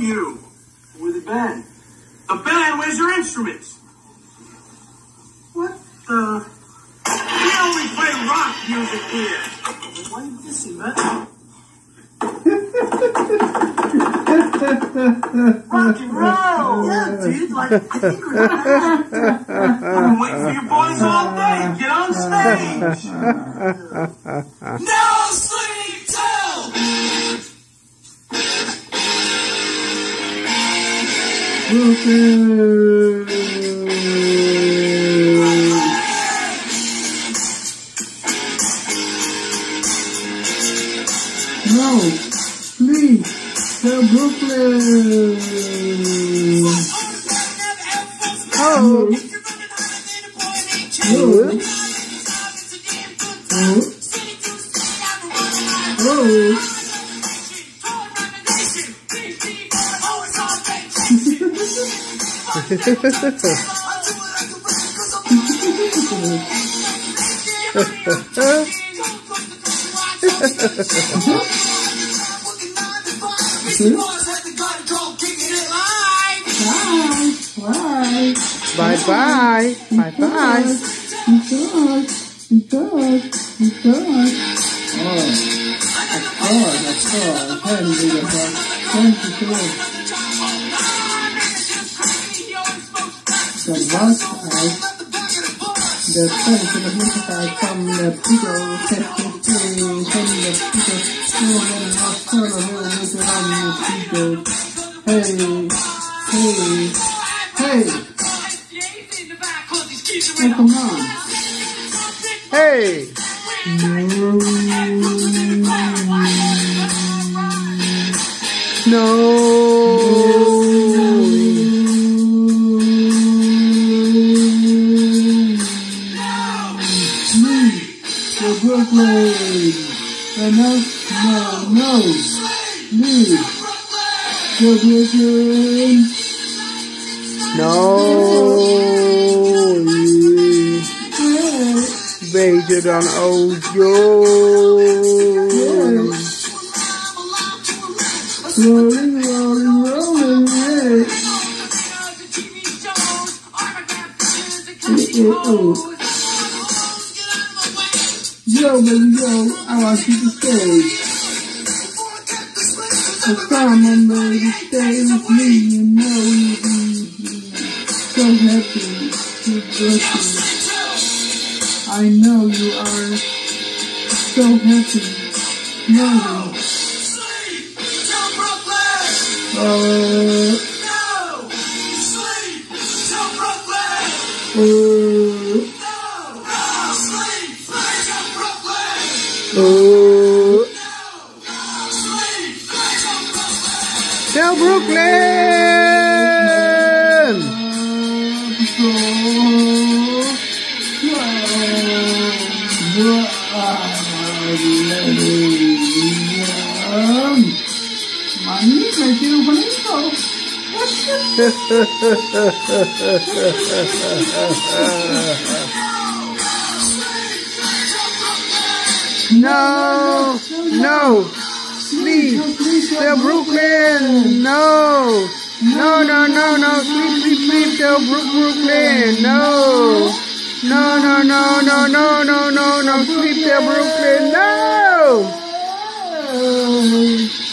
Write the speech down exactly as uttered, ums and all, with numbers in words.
you? With a band. A band? Where's your instruments? What the? We only play rock music here. Why are you dissing, man? Rock and roll! Yeah, dude, like, I think we're I've been waiting for you boys all day. Get on stage! No sleep till! Okay. No, please, the Brooklyn. Oh, oh. Oh. Oh. Bye bye. Bye bye. The first of the music I come the people set to play from the people still on the hospital with the people. Hey, hey, hey. Oh, come on. Hey. No. No. Enough, no, no, leave. Go Brooklyn. No, yeah. Based on old Joe. Rolling, rolling, rolling, yeah. Uh-oh. Yo, baby, yo, I want you to stay. So come on, baby, stay with me, you know you'll be so happy to bless you. I know you are so happy now. Uh, Tell Brooklyn! No! No! Sleep, till Brooklyn. No, no, no, no, no. Sleep, sleep, sleep, till Brooklyn. No, no, no, no, no, no, no, no, no. Sleep, till Brooklyn. No.